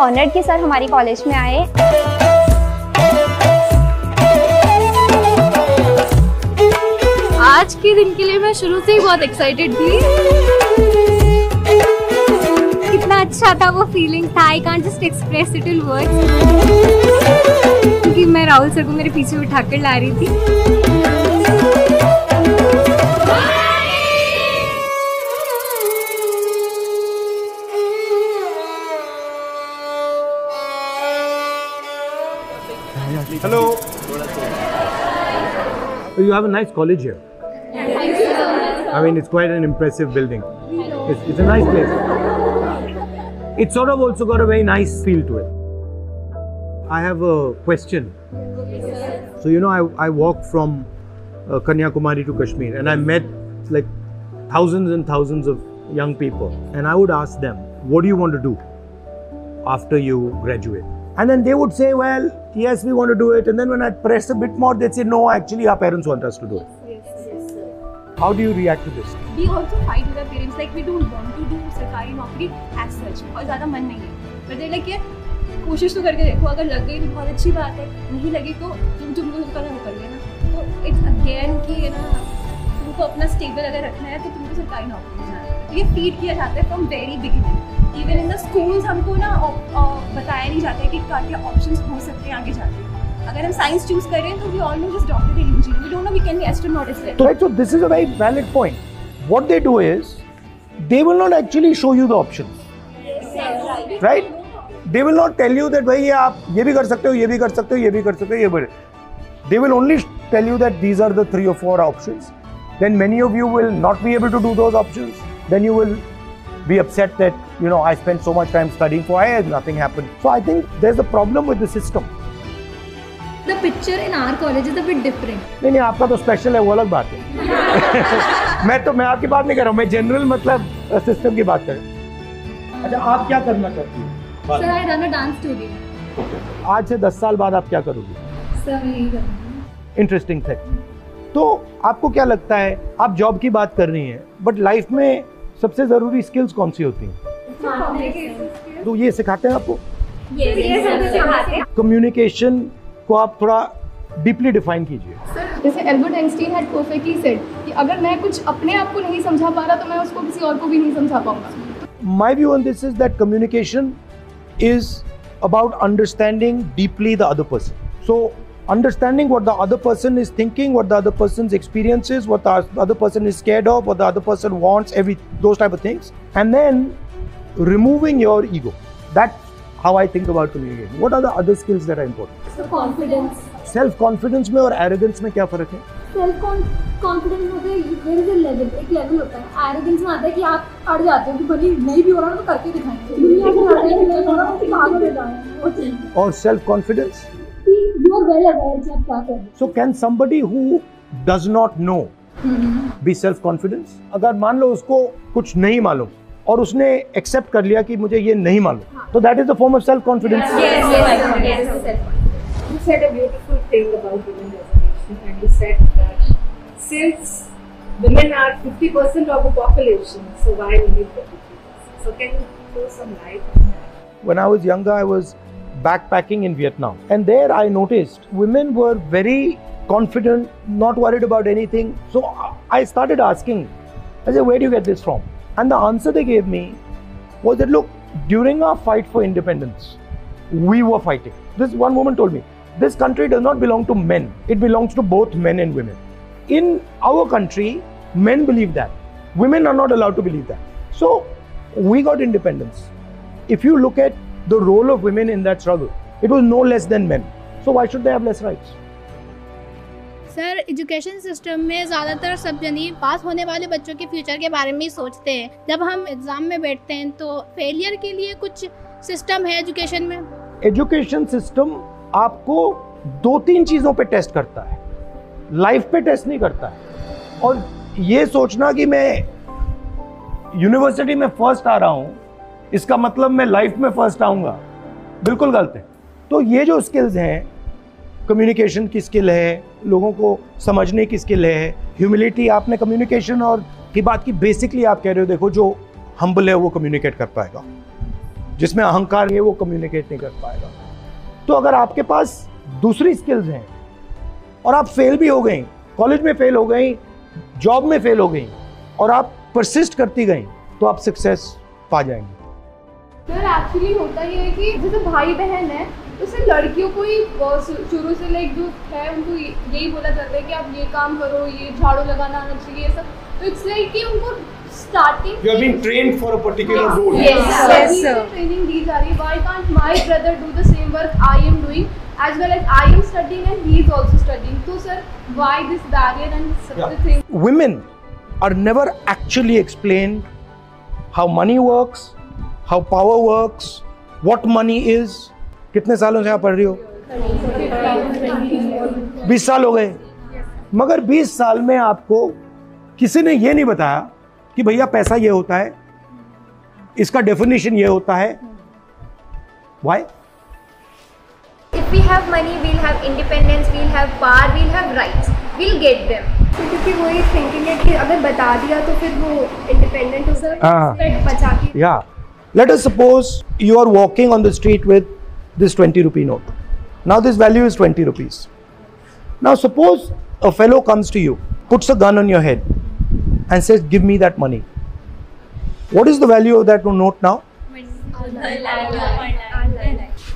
Honoured कि sir हमारी college में आए। आज के दिन के लिए मैं शुरू से ही बहुत एक्साइटेड थी। कितना अच्छा था वो फीलिंग था, I can't just express it in words. क्योंकि मैं राहुल सर को मेरे पीछे उठा कर ला रही थी। Hello. You have a nice college here. Thank you so much. I mean, it's quite an impressive building. It's a nice place. It's sort of also got a very nice feel to it. I have a question. So you know, I walked from Kanyakumari to Kashmir, and I met like thousands and thousands of young people, and I would ask them, "What do you want to do after you graduate?" And then they would say, well, yes, we want to do it. And then when I press a bit more, they'd say, no, actually, our parents want us to do it. Yes, sir. How do you react to this? We also fight with our parents. Like, we don't want to do सरकारी नौकरी as such. और ज़्यादा मन नहीं है. But they're like, yeah, कोशिश तो करके देखो. अगर लग गई तो बहुत अच्छी बात है. नहीं लगी तो तुमको कर लेना. तो it's again कि है ना, तुमको अपना stable अगर रखना है तो तुमको सरकारी नौकरी करना है. ये feed किया जाता है from very beginning. Even in the schools हमको ना बताया नहीं जाता है कि क्या ऑप्शंस हो सकते हैं आगे जाके. अगर हम साइंस चूज करें तो we all know just doctor and engineer, we don't know we can be astronaut is right. So this is a very valid point. What they do is they will not actually show you the options, right? They will not tell you that भाई ये आप ये भी कर सकते हो, ये भी कर सकते हो, ये भी कर सकते हो, ये भी. They will only tell you that these are the 3 or 4 options. Then many of you will not be able to do those options. Then you will be upset that, you know, I spent so much time studying for IAS, nothing happened. So I think there's a problem with the system. The picture in our college is a bit different. नहीं, आपका तो special है, वो अलग बात है. मैं आपकी बात नहीं कर रहा हूँ, मैं general मतलब system की बात कर रहा हूँ. अच्छा, आप क्या करना चाहती हो? Sir, I run a dance studio. Okay. आज से 10 साल बाद आप क्या करोगी? Sir, यही करूँगी. Interesting thing. तो आपको क्या लगता है, आप job की बात कर रही हैं, but life में सबसे जरूरी स्किल्स कौन सी होती हैं? तो ये सिखाते हैं आपको कम्युनिकेशन को. आप थोड़ा डीपली डिफाइन कीजिए. सर, जैसे Albert Einstein had perfectly said कि अगर मैं कुछ अपने आप को नहीं समझा पा रहा तो मैं उसको किसी और को भी नहीं समझा पाऊंगा. My view on this is that communication is about understanding deeply the other person. So understanding what the other person is thinking, what the other person's experience is, what the other person is scared of, what the other person wants, every those type of things, and then removing your ego. That's how I think about communication. What are the other skills that are important? So confidence. Self-confidence में और arrogance में क्या फर्क है? Self-confidence होता है, there is a level, एक level होता है. Arrogance में आता है कि आप अड़ जाते हो कि भले नहीं भी हो रहा तो करके दिखाएंगे. दुनिया में अड़ने के लिए थोड़ा बहुत आगे ले जाएं. और self-confidence. So can somebody who does not know be self-confident? अगर मान लो उसको कुछ नहीं मालूम और उसने एक्सेप्ट कर लिया कि मुझे ये नहीं मालूम, तो that is the form of self-confidence. You said a beautiful thing about women representation, and you said that since women are 50% of the population, so why only 50%? So can you throw some light on that? When I was younger, I was backpacking in Vietnam, and there I noticed women were very confident, not worried about anything. So I started asking, I said, where do you get this from? And the answer they gave me was that, look, during our fight for independence, we were fighting. This one woman told me, this country does not belong to men, it belongs to both men and women. In our country, men believe that, women are not allowed to believe that. So we got independence. If you look at the role of women in that struggle, it was no less than men. So why should they have less rights? Sir, education system में ज़्यादातर सब जनी पास होने वाले बच्चों के future के बारे में ही सोचते हैं. जब हम exam में बैठते हैं तो failure के लिए कुछ system है education में. Education system आपको 2-3 चीज़ों पे test करता है, life पे test नहीं करता है. और ये सोचना कि मैं university में first आ रहा हूँ इसका मतलब मैं लाइफ में फर्स्ट आऊँगा, बिल्कुल गलत है. तो ये जो स्किल्स हैं, कम्युनिकेशन की स्किल है, लोगों को समझने की स्किल है, ह्यूमिलिटी. आपने कम्युनिकेशन और की बात की, बेसिकली आप कह रहे हो देखो जो हम्बल है वो कम्युनिकेट कर पाएगा, जिसमें अहंकार है वो कम्युनिकेट नहीं कर पाएगा। तो अगर आपके पास दूसरी स्किल्स हैं और आप फेल भी हो गई, कॉलेज में फेल हो गई, जॉब में फेल हो गई और आप परसिस्ट करती गई, तो आप सक्सेस पा जाएंगे। सर एक्चुअली होता ये है कि जैसे भाई बहन है उससे लड़कियों को ही शुरू से लाइक जो है उनको यही बोला जाता है कि आप ये काम करो, ये झाड़ू लगाना आना चाहिए, ये सब। तो इट्स लाइक कि उनको starting you have been trained for a particular role, yes sir, training दी जा रही है। Why can't my brother do the same work I am doing as well as I am studying and he is also studying? So sir, why this barrier and such a thing? Women are never actually explained how money works, how power works, what money is. कितने सालों से आप पढ़ रही हो? 20 साल हो गए, मगर 20 साल में आपको किसी ने ये नहीं बताया कि भैया पैसा ये होता है, इसका डेफिनेशन ये होता है। Why? If we have money, we'll have independence, we'll have power, we'll have rights, we'll get them. क्योंकि वो ये thinking है कि अगर बता दिया तो फिर वो independent हो जाएगा, बचा के। Yeah, let us suppose you are walking on the street with this 20 rupee note. Now this value is 20 rupees. Now suppose a fellow comes to you, puts a gun on your head, and says, "Give me that money." What is the value of that note now?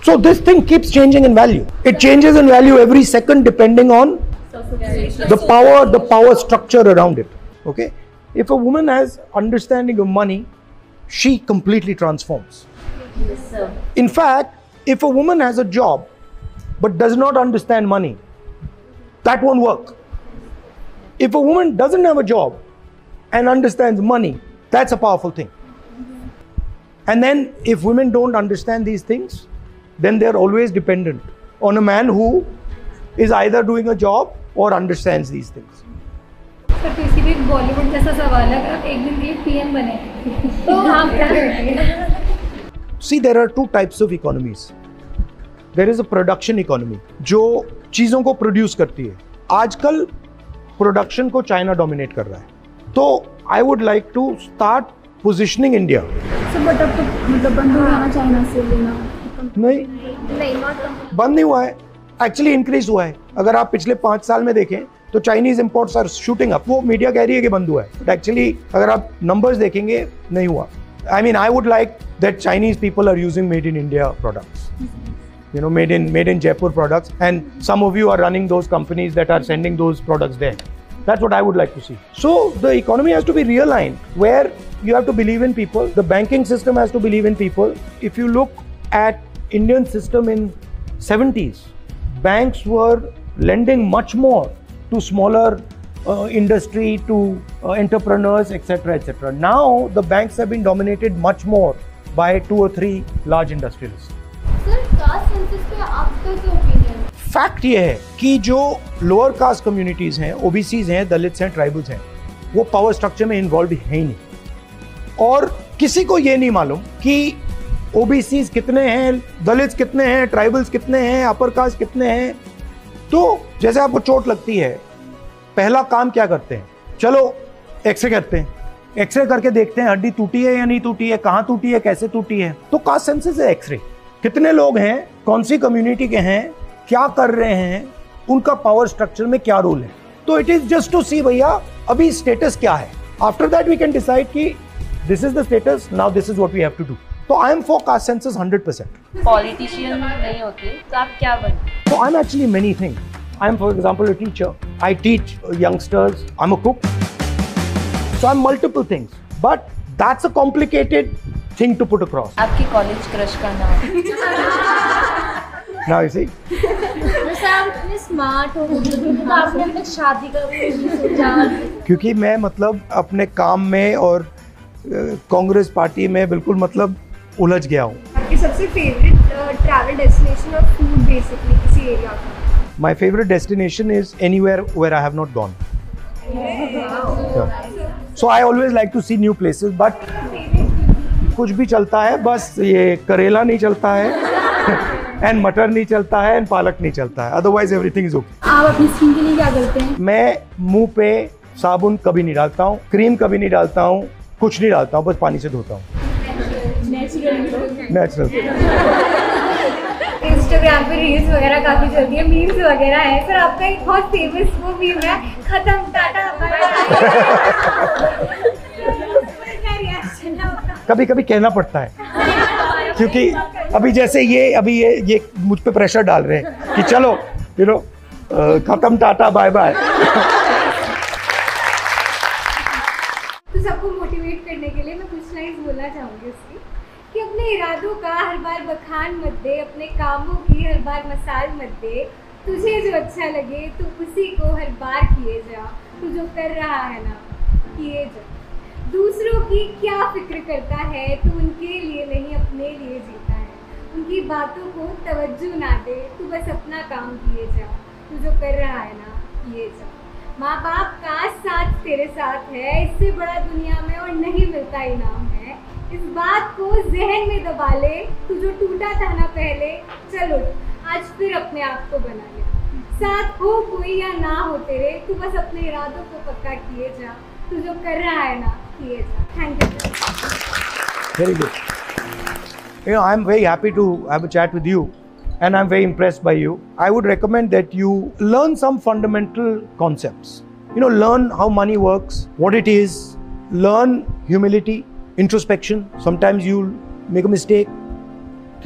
So this thing keeps changing in value. It changes in value every second depending on the power structure around it. Okay, if a woman has understanding of money, she completely transforms. Yes, sir. In fact, if a woman has a job but does not understand money, that won't work. If a woman doesn't have a job and understands money, that's a powerful thing. And then if women don't understand these things, then they are always dependent on a man who is either doing a job or understands these things. Sir, तो इसी भी बॉलीवुड जैसा सवाल है, अगर आप एक दिन ये पीएम बने तो आप क्या करेंगे? See, there are two types of economies. There is a production economy, जो चीजों को produce करती है। आजकल production को China dominate कर रहा है। तो I would like to start positioning India. Sir, but अब तो मतलब बंद हो रहा है China से लेना। नहीं, बंद नहीं हुआ है, एक्चुअली इंक्रीज हुआ है। अगर आप पिछले 5 साल में देखें तो Chinese imports are shooting up. वो मीडिया कह रही है कि बंद हुआ है, एक्चुअली अगर आप नंबर्स देखेंगे नहीं हुआ। I mean I would like that Chinese people are using made in India products, you know, made in Jaipur products, and some of you are running those companies that are sending those products there. That's what I would like to see. So the economy has to be realigned where you have to believe in people, the banking system has to believe in people. If you look at Indian system in 70s, banks were lending much more to smaller industry, to entrepreneurs, etc., etc. Now the banks have been dominated much more by 2 or 3 large industrialists. Sir, caste census पे आपका क्या opinion है? Fact ये है कि जो lower caste communities हैं, OBCs हैं, दलित्स हैं, ट्राइबल्स हैं, वो power structure में involved है ही नहीं। और किसी को ये नहीं मालूम कि OBCs कितने हैं, दलित कितने हैं, ट्राइबल्स कितने हैं, अपर कास्ट कितने हैं। तो जैसे आपको चोट लगती है, पहला काम क्या करते हैं? चलो एक्सरे करते हैं, एक्सरे करके देखते हैं हड्डी टूटी है या नहीं टूटी है, कहाँ टूटी है, कैसे टूटी है। तो कास्ट सेंसस है एक्सरे, कितने लोग हैं, कौन सी कम्युनिटी के हैं, क्या कर रहे हैं, उनका पावर स्ट्रक्चर में क्या रोल है। तो it is just to see भैया अभी स्टेटस क्या है, after that we can decide कि this is the status, now this is what we have to do. तो I am for caste census 100%। Politician नहीं होते तो आप क्या बनते? तो I am actually many thing. I am for example a teacher, I teach youngsters, I am a cook, so I am multiple things, but that's a complicated thing to put across. आपकी college crush का नाम? Now you see मैं smart हूं तो आपने मुझे शादी करनी, क्योंकि मैं मतलब अपने काम में और कांग्रेस पार्टी में बिल्कुल मतलब उलझ गया हूँ। आपकी सबसे फेवरेट ट्रैवल डेस्टिनेशन और फूड बेसिकली किसी एरिया का? My favourite destination is anywhere where I have not gone. So I always like to see new places, but कुछ भी चलता है, बस ये करेला नहीं चलता है एंड मटर नहीं चलता है एंड पालक नहीं चलता है, अदरवाइज एवरीथिंग इज ओके। आप अपनी स्किन के लिए क्या करते हैं? मैं मुँह पे साबुन कभी नहीं डालता हूँ, क्रीम कभी नहीं डालता हूँ, कुछ नहीं डालता हूँ, बस पानी से धोता हूँ। नेचुरल। इंस्टाग्राम पे रील्स वगैरह काफी चलती है, मीम्स वगैरह है। सर आपका एक बहुत फेमस वो मीम है, खत्म टाटा बाय। कभी कभी कहना पड़ता है क्योंकि अभी जैसे ये मुझ पे प्रेशर डाल रहे हैं कि चलो यू नो खत्म टाटा बाय बाय। तो सबको मोटिवेट करने के लिए मैं कुछ लाइन्स बोलना चाहूँगी उसकी कि अपने इरादों का हर बार बखान मत दे, अपने कामों की हर बार मसाल मत दे, तुझे जो अच्छा लगे तो उसी को हर बार किए जा, तू जो कर रहा है ना किए जा। दूसरों की क्या फिक्र करता है, तू उनके लिए नहीं अपने लिए जीता है, उनकी बातों को तवज्जो ना दे, तू बस अपना काम किए जा, तू जो कर रहा है ना किए जा। माँ बाप का साथ तेरे साथ है, इससे बड़ा दुनिया में और नहीं मिलता इनाम है, इस बात को जहन में दबा ले, तू जो टूटा था ना पहले चलो आज फिर अपने आप को बना ले। साथ हो कोई या ना हो तेरे, तू बस अपने इरादों को पक्का किए जा, तू जो कर रहा है ना किए जा। Thank you. Very good. You know, I'm very happy to have a chat with you and I'm very impressed by you. I would recommend that you learn some fundamental concepts. You know, learn how money works, what it is, learn humility, introspection. Sometimes you'll make a mistake,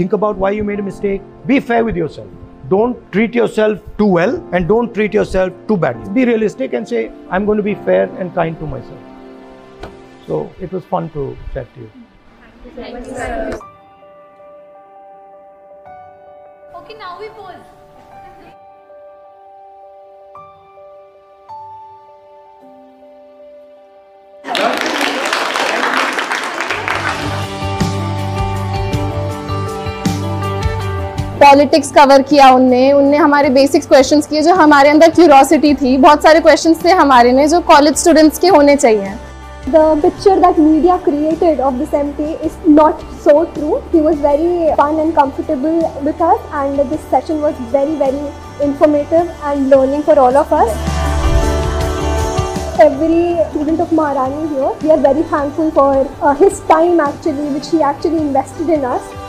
think about why you made a mistake. Be fair with yourself. Don't treat yourself too well and don't treat yourself too badly. Be realistic and say, I'm going to be fair and kind to myself. So it was fun to chat to you. Thank you so much. Okay, now we pause. Politics cover किया उनने हमारे basics questions किए जो हमारे अंदर curiosity थी, बहुत सारे क्वेश्चंस थे हमारे ने जो कॉलेज स्टूडेंट्स के होने चाहिए। The picture that media created of this MP is not so true. He was very fun and comfortable with us and this session was very, very informative and learning for all of us. Every student of Maharani here, we are very thankful for his time actually, which he actually invested in us.